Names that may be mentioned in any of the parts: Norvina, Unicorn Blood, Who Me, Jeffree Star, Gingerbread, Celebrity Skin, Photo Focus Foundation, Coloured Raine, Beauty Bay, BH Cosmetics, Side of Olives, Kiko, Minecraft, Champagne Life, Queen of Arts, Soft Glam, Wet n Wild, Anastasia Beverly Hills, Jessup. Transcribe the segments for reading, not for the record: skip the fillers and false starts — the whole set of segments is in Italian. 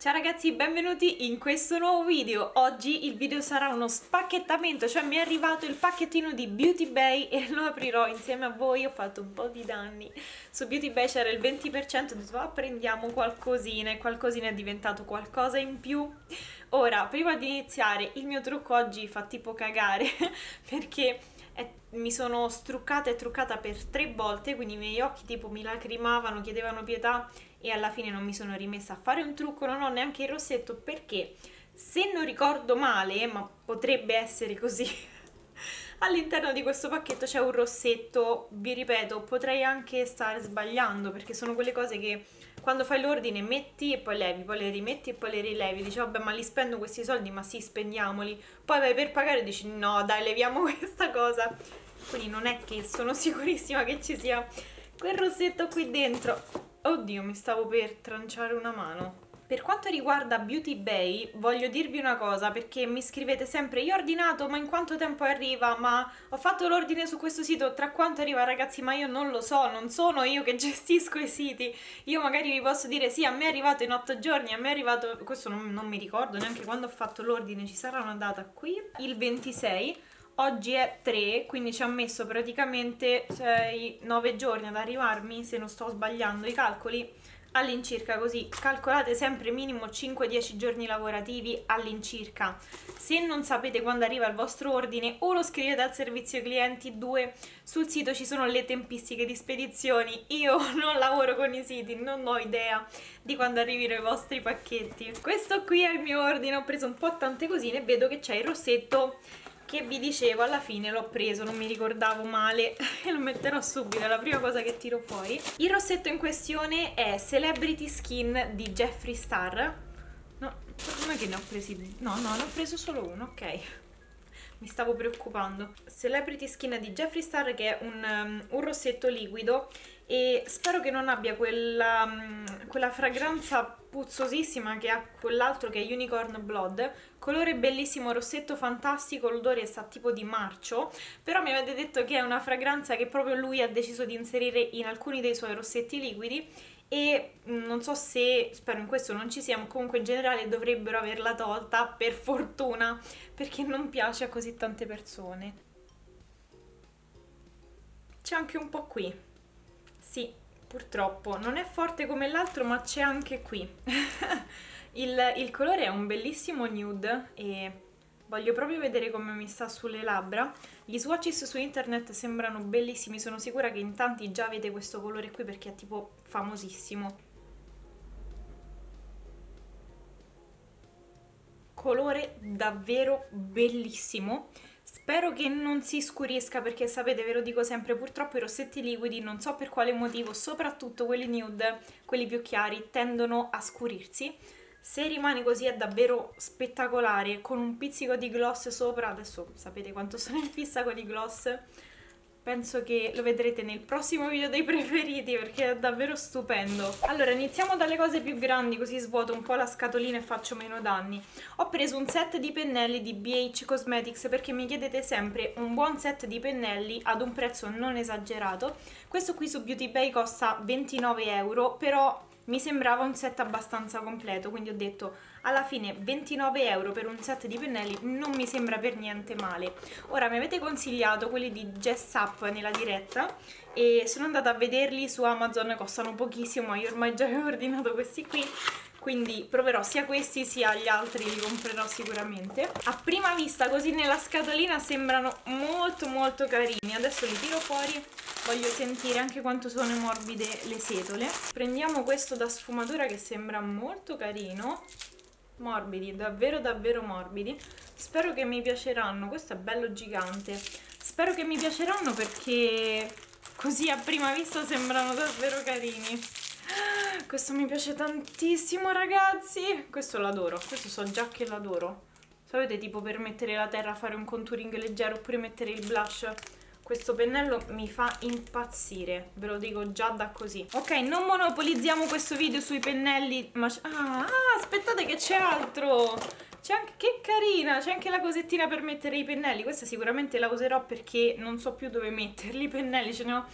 Ciao ragazzi, benvenuti in questo nuovo video. Oggi il video sarà uno spacchettamento, cioè mi è arrivato il pacchettino di Beauty Bay e lo aprirò insieme a voi. Ho fatto un po' di danni, su Beauty Bay c'era il 20%, ho detto prendiamo qualcosina e qualcosina è diventato qualcosa in più. Ora, prima di iniziare, il mio trucco oggi fa tipo cagare perché mi sono struccata e truccata per 3 volte, quindi i miei occhi tipo mi lacrimavano, chiedevano pietà e alla fine non mi sono rimessa a fare un trucco, non ho neanche il rossetto perché, se non ricordo male, ma potrebbe essere così, all'interno di questo pacchetto c'è un rossetto. Vi ripeto, potrei anche stare sbagliando perché sono quelle cose che quando fai l'ordine metti e poi levi, poi le rimetti e poi le rilevi, dici vabbè ma li spendo questi soldi, ma sì spendiamoli, poi vai per pagare e dici no dai leviamo questa cosa, quindi non è che sono sicurissima che ci sia quel rossetto qui dentro. Oddio, mi stavo per tranciare una mano. Per quanto riguarda Beauty Bay, voglio dirvi una cosa, perché mi scrivete sempre io ho ordinato ma in quanto tempo arriva, ma ho fatto l'ordine su questo sito, tra quanto arriva? Ragazzi, ma io non lo so, non sono io che gestisco i siti, io magari vi posso dire sì a me è arrivato in 8 giorni, a me è arrivato, questo non mi ricordo neanche quando ho fatto l'ordine, ci sarà una data qui, il 26, oggi è 3, quindi ci ha messo praticamente 9 giorni ad arrivarmi, se non sto sbagliando i calcoli, all'incirca, così calcolate sempre minimo 5-10 giorni lavorativi all'incirca. Se non sapete quando arriva il vostro ordine, o lo scrivete al servizio clienti, 2 sul sito ci sono le tempistiche di spedizioni. Io non lavoro con i siti, non ho idea di quando arrivino i vostri pacchetti. Questo qui è il mio ordine, ho preso un po' tante cosine e vedo che c'è il rossetto che vi dicevo, alla fine l'ho preso, non mi ricordavo male e lo metterò subito, è la prima cosa che tiro fuori. Il rossetto in questione è Celebrity Skin di Jeffree Star. No, non è che ne ho presi, no, ne ho preso solo uno, ok. Mi stavo preoccupando. Celebrity Skin di Jeffree Star, che è un rossetto liquido e spero che non abbia quella fragranza puzzosissima che ha quell'altro che è Unicorn Blood. Colore bellissimo, rossetto fantastico, l'odore sa tipo di marcio, però mi avete detto che è una fragranza che proprio lui ha deciso di inserire in alcuni dei suoi rossetti liquidi e non so se, spero in questo non ci sia, ma comunque in generale dovrebbero averla tolta, per fortuna, perché non piace a così tante persone. C'è anche un po' qui, sì, purtroppo non è forte come l'altro, ma c'è anche qui. il colore è un bellissimo nude e voglio proprio vedere come mi sta sulle labbra. Gli swatches su internet sembrano bellissimi, sono sicura che in tanti già avete questo colore qui perché è tipo famosissimo. Colore davvero bellissimo. Spero che non si scurisca perché sapete, ve lo dico sempre, purtroppo i rossetti liquidi, non so per quale motivo, soprattutto quelli nude, quelli più chiari, tendono a scurirsi. Se rimane così è davvero spettacolare, con un pizzico di gloss sopra, adesso sapete quanto sono in fissa con i gloss, penso che lo vedrete nel prossimo video dei preferiti perché è davvero stupendo. Allora iniziamo dalle cose più grandi così svuoto un po' la scatolina e faccio meno danni. Ho preso un set di pennelli di BH Cosmetics perché mi chiedete sempre un buon set di pennelli ad un prezzo non esagerato. Questo qui su Beauty Bay costa 29 euro, però mi sembrava un set abbastanza completo, quindi ho detto alla fine 29 euro per un set di pennelli non mi sembra per niente male. Ora, mi avete consigliato quelli di Jessup nella diretta e sono andata a vederli su Amazon, costano pochissimo, ma io ormai già avevo ordinato questi qui, quindi proverò sia questi sia gli altri, li comprerò sicuramente. A prima vista così nella scatolina sembrano molto carini, adesso li tiro fuori, voglio sentire anche quanto sono morbide le setole. Prendiamo questo da sfumatura che sembra molto carino, morbidi, davvero morbidi, spero che mi piaceranno, questo è bello gigante, spero che mi piaceranno perché così a prima vista sembrano davvero carini. Questo mi piace tantissimo ragazzi, questo l'adoro, questo so già che l'adoro, sapete, tipo per mettere la terra, fare un contouring leggero oppure mettere il blush, questo pennello mi fa impazzire, ve lo dico già da così. Ok, non monopolizziamo questo video sui pennelli, ma aspettate che c'è altro, c'è anche, che carina, c'è anche la cosettina per mettere i pennelli, questa sicuramente la userò perché non so più dove metterli i pennelli, ce ne ho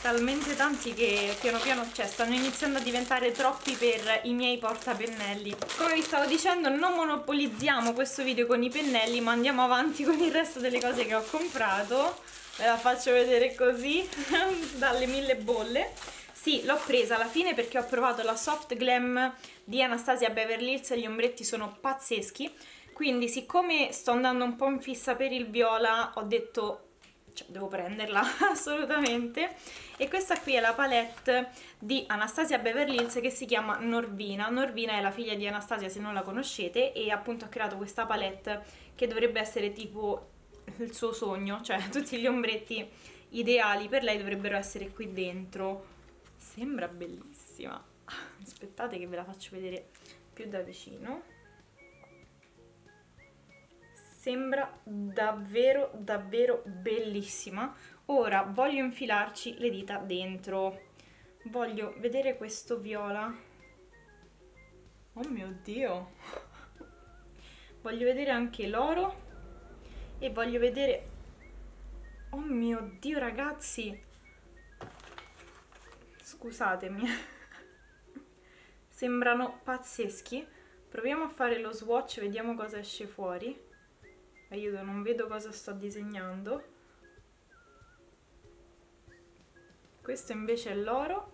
talmente tanti che piano piano, cioè, stanno iniziando a diventare troppi per i miei portapennelli. Come vi stavo dicendo, non monopolizziamo questo video con i pennelli, ma andiamo avanti con il resto delle cose che ho comprato. Ve la faccio vedere così dalle mille bolle. Sì, l'ho presa alla fine perché ho provato la Soft Glam di Anastasia Beverly Hills e gli ombretti sono pazzeschi. Quindi, siccome sto andando un po' in fissa per il viola, ho detto, cioè, devo prenderla assolutamente. E questa qui è la palette di Anastasia Beverly Hills che si chiama Norvina. Norvina è la figlia di Anastasia, se non la conoscete, e appunto ha creato questa palette che dovrebbe essere tipo il suo sogno, cioè tutti gli ombretti ideali per lei dovrebbero essere qui dentro. Sembra bellissima. Aspettate che ve la faccio vedere più da vicino. Sembra davvero davvero bellissima. Ora voglio infilarci le dita dentro. Voglio vedere questo viola. Oh mio Dio. Voglio vedere anche l'oro. E voglio vedere... Oh mio Dio, ragazzi. Scusatemi. Sembrano pazzeschi. Proviamo a fare lo swatch, vediamo cosa esce fuori. Aiuto, non vedo cosa sto disegnando. Questo invece è l'oro.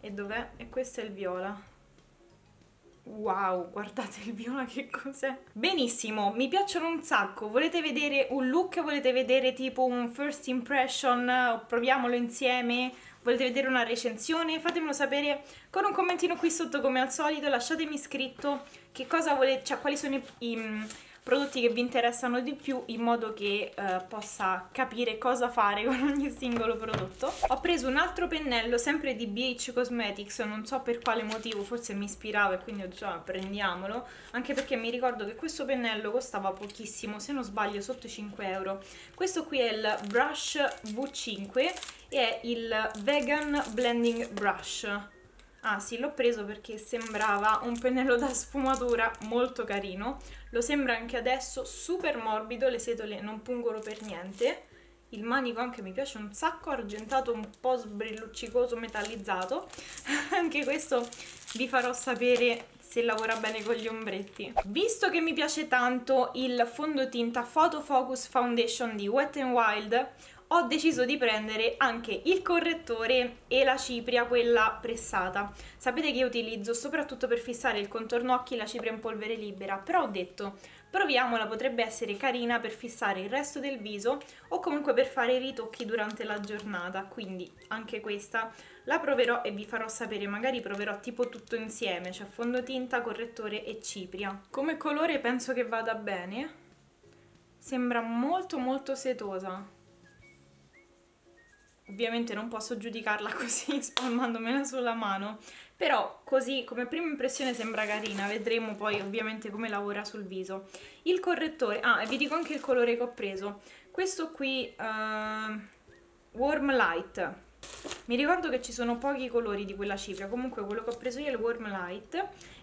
E dov'è? E questo è il viola. Wow, guardate il viola che cos'è. Benissimo, mi piacciono un sacco. Volete vedere un look? Volete vedere tipo un first impression? Proviamolo insieme? Volete vedere una recensione? Fatemelo sapere con un commentino qui sotto come al solito. Lasciatemi scritto che cosa volete, cioè quali sono i prodotti che vi interessano di più, in modo che possa capire cosa fare con ogni singolo prodotto. Ho preso un altro pennello, sempre di BH Cosmetics, non so per quale motivo, forse mi ispiravo e quindi ho detto prendiamolo, anche perché mi ricordo che questo pennello costava pochissimo, se non sbaglio sotto i 5 euro. Questo qui è il brush V5 e è il vegan blending brush. Ah sì, l'ho preso perché sembrava un pennello da sfumatura molto carino. Lo sembra anche adesso, super morbido, le setole non pungono per niente. Il manico anche mi piace un sacco, argentato un po' sbrilluccicoso, metallizzato. Anche questo vi farò sapere se lavora bene con gli ombretti. Visto che mi piace tanto il fondotinta Photo Focus Foundation di Wet n Wild, ho deciso di prendere anche il correttore e la cipria, quella pressata. Sapete che io utilizzo soprattutto per fissare il contorno occhi la cipria in polvere libera, però ho detto proviamola, potrebbe essere carina per fissare il resto del viso o comunque per fare i ritocchi durante la giornata, quindi anche questa la proverò e vi farò sapere. Magari proverò tipo tutto insieme, cioè fondotinta, correttore e cipria. Come colore penso che vada bene, sembra molto molto setosa. Ovviamente non posso giudicarla così spalmandomela sulla mano, però così come prima impressione sembra carina, vedremo poi ovviamente come lavora sul viso. Il correttore, e vi dico anche il colore che ho preso, questo qui, Warm Light. Mi ricordo che ci sono pochi colori di quella cipria, comunque quello che ho preso io è il Warm Light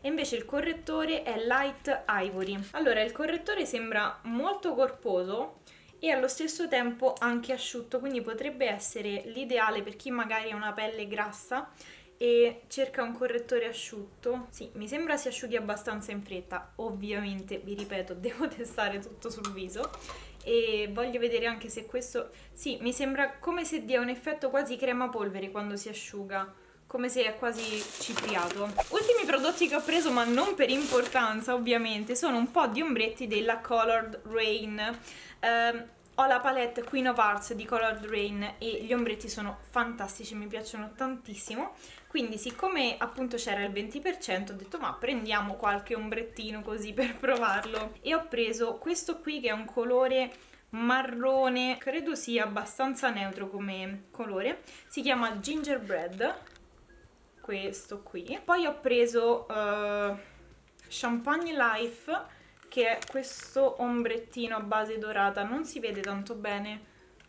e invece il correttore è Light Ivory. Allora, il correttore sembra molto corposo e allo stesso tempo anche asciutto, quindi potrebbe essere l'ideale per chi magari ha una pelle grassa e cerca un correttore asciutto. Sì, mi sembra si asciughi abbastanza in fretta, ovviamente, vi ripeto, devo testare tutto sul viso e voglio vedere anche se questo... Sì, mi sembra come se dia un effetto quasi crema polvere quando si asciuga, come se è quasi cipriato. Ultimi prodotti che ho preso, ma non per importanza ovviamente, sono un po' di ombretti della Coloured Raine. Ho la palette Queen of Arts di Coloured Raine e gli ombretti sono fantastici, mi piacciono tantissimo. Quindi siccome appunto c'era il 20%, ho detto ma prendiamo qualche ombrettino così per provarlo. E ho preso questo qui che è un colore marrone, credo sia abbastanza neutro come colore. Si chiama Gingerbread. Questo qui. Poi ho preso Champagne Life, che è questo ombrettino a base dorata, non si vede tanto bene,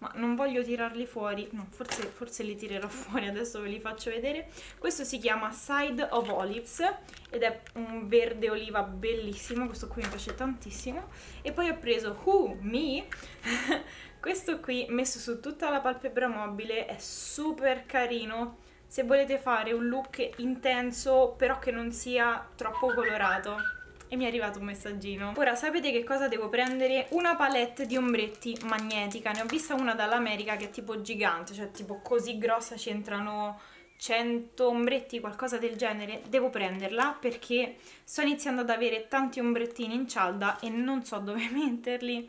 ma non voglio tirarli fuori, no, forse li tirerò fuori, adesso ve li faccio vedere. Questo si chiama Side of Olives ed è un verde oliva bellissimo, questo qui mi piace tantissimo. E poi ho preso Who Me, questo qui messo su tutta la palpebra mobile, è super carino se volete fare un look intenso però che non sia troppo colorato. E mi è arrivato un messaggino. Ora sapete che cosa devo prendere? Una palette di ombretti magnetica. Ne ho vista una dall'America che è tipo gigante, cioè tipo così grossa, c'entrano 100 ombretti, qualcosa del genere. Devo prenderla perché sto iniziando ad avere tanti ombrettini in cialda e non so dove metterli.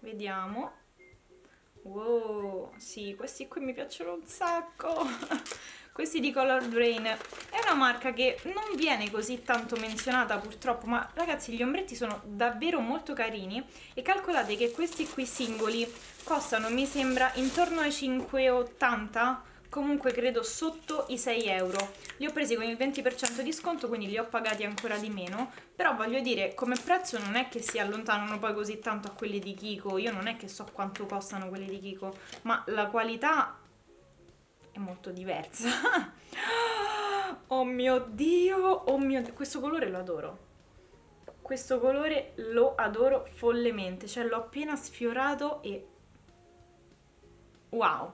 Vediamo. Wow, sì, questi qui mi piacciono un sacco. Questi di Coloured Raine è una marca che non viene così tanto menzionata purtroppo, ma ragazzi gli ombretti sono davvero molto carini e calcolate che questi qui singoli costano, mi sembra, intorno ai 5,80, comunque credo sotto i 6 euro. Li ho presi con il 20% di sconto, quindi li ho pagati ancora di meno, però voglio dire, come prezzo non è che si allontanano poi così tanto a quelli di Kiko. Io non è che so quanto costano quelli di Kiko, ma la qualità è molto diversa. Oh mio Dio, oh mio Dio, questo colore lo adoro, questo colore lo adoro follemente, cioè l'ho appena sfiorato e wow,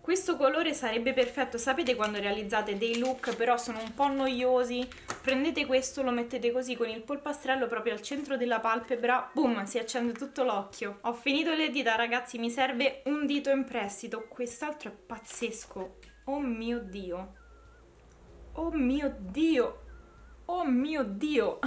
questo colore sarebbe perfetto. Sapete quando realizzate dei look però sono un po' noiosi, prendete questo, lo mettete così con il polpastrello proprio al centro della palpebra, boom, si accende tutto l'occhio. Ho finito le dita ragazzi, mi serve un dito in prestito, quest'altro è pazzesco, oh mio Dio, oh mio Dio, oh mio Dio.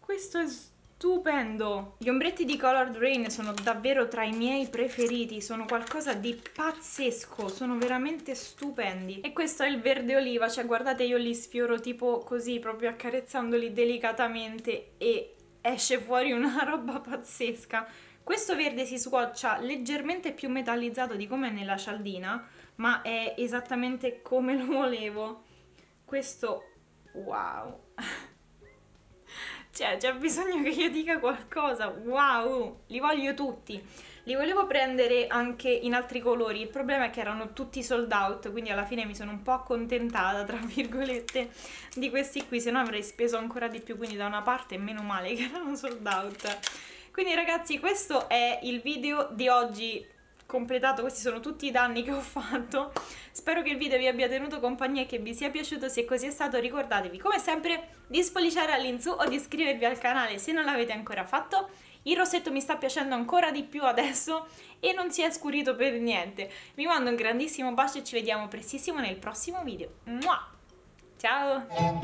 Questo è stupendo. Gli ombretti di Coloured Raine sono davvero tra i miei preferiti, sono qualcosa di pazzesco, sono veramente stupendi. E questo è il verde oliva, cioè guardate, io li sfioro tipo così, proprio accarezzandoli delicatamente e esce fuori una roba pazzesca. Questo verde si swatcha leggermente più metallizzato di come è nella cialdina, ma è esattamente come lo volevo. Questo, wow. Cioè, c'è bisogno che io dica qualcosa, wow, li voglio tutti. Li volevo prendere anche in altri colori, il problema è che erano tutti sold out, quindi alla fine mi sono un po' accontentata, tra virgolette, di questi qui, se no avrei speso ancora di più, quindi da una parte meno male che erano sold out. Quindi ragazzi, questo è il video di oggi completato, questi sono tutti i danni che ho fatto. Spero che il video vi abbia tenuto compagnia e che vi sia piaciuto. Se così è stato, ricordatevi come sempre di spolliciare all'insù o di iscrivervi al canale se non l'avete ancora fatto. Il rossetto mi sta piacendo ancora di più adesso e non si è scurito per niente. Vi mando un grandissimo bacio e ci vediamo prestissimo nel prossimo video. Mua! Ciao!